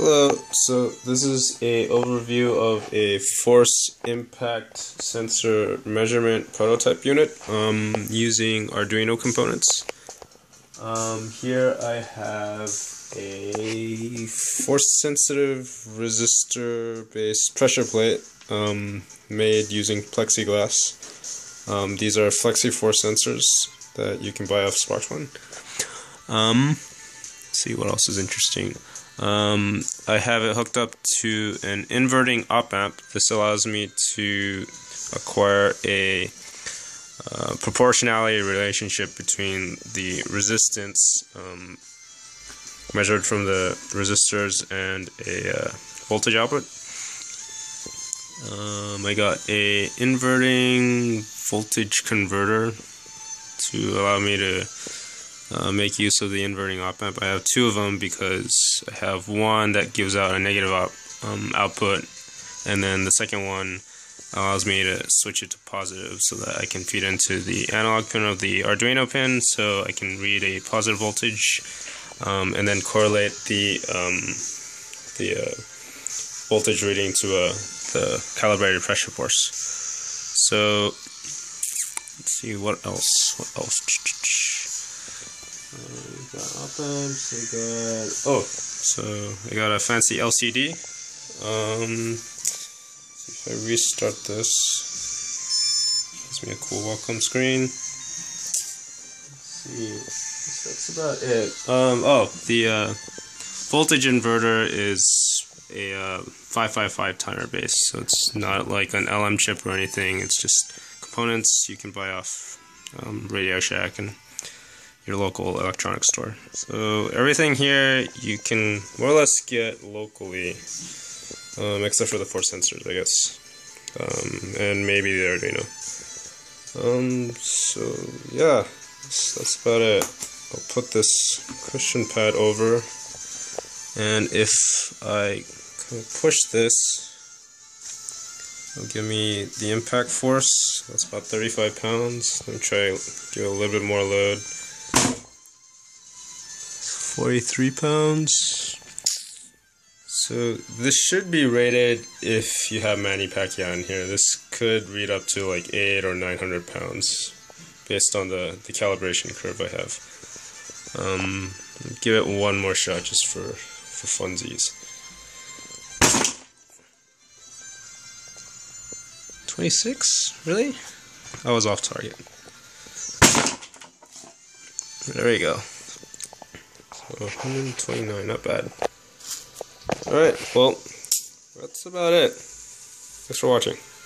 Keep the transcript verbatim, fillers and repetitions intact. Hello, so this is an overview of a force impact sensor measurement prototype unit um, using Arduino components. Um, here I have a force-sensitive resistor-based pressure plate um, made using plexiglass. Um, these are Flexiforce sensors that you can buy off SparkFun. Um, let's see what else is interesting. Um, I have it hooked up to an inverting op-amp. This allows me to acquire a uh, proportionality relationship between the resistance um, measured from the resistors and a uh, voltage output. Um, I got a inverting voltage converter to allow me to Uh, make use of the inverting op-amp. I have two of them because I have one that gives out a negative op, um, output, and then the second one allows me to switch it to positive so that I can feed into the analog pin of the Arduino pin so I can read a positive voltage um, and then correlate the um, the uh, voltage reading to uh, the calibrated pressure force. So let's see what else. What else? Uh, we got op-amps, we got... Oh, so I got a fancy L C D. Um, if I restart this, gives me a cool welcome screen. Let's see, that's about it. Um, oh, the uh, voltage inverter is a uh, five five five timer base, so it's not like an L M chip or anything. It's just components you can buy off um, Radio Shack and your local electronics store. So everything here you can more or less get locally, um, except for the force sensors, I guess, um, and maybe the Arduino. Um, so yeah, that's, that's about it. I'll put this cushion pad over, and if I push this, it'll give me the impact force. That's about thirty-five pounds. Let me try do a little bit more load. forty-three pounds. So this should be rated if you have Manny Pacquiao in here. This could read up to like eight or nine hundred pounds based on the, the calibration curve I have. Um, give it one more shot just for, for funsies. twenty-six? Really? I was off target. There we go. one hundred twenty-nine, not bad. Alright, well, that's about it. Thanks for watching.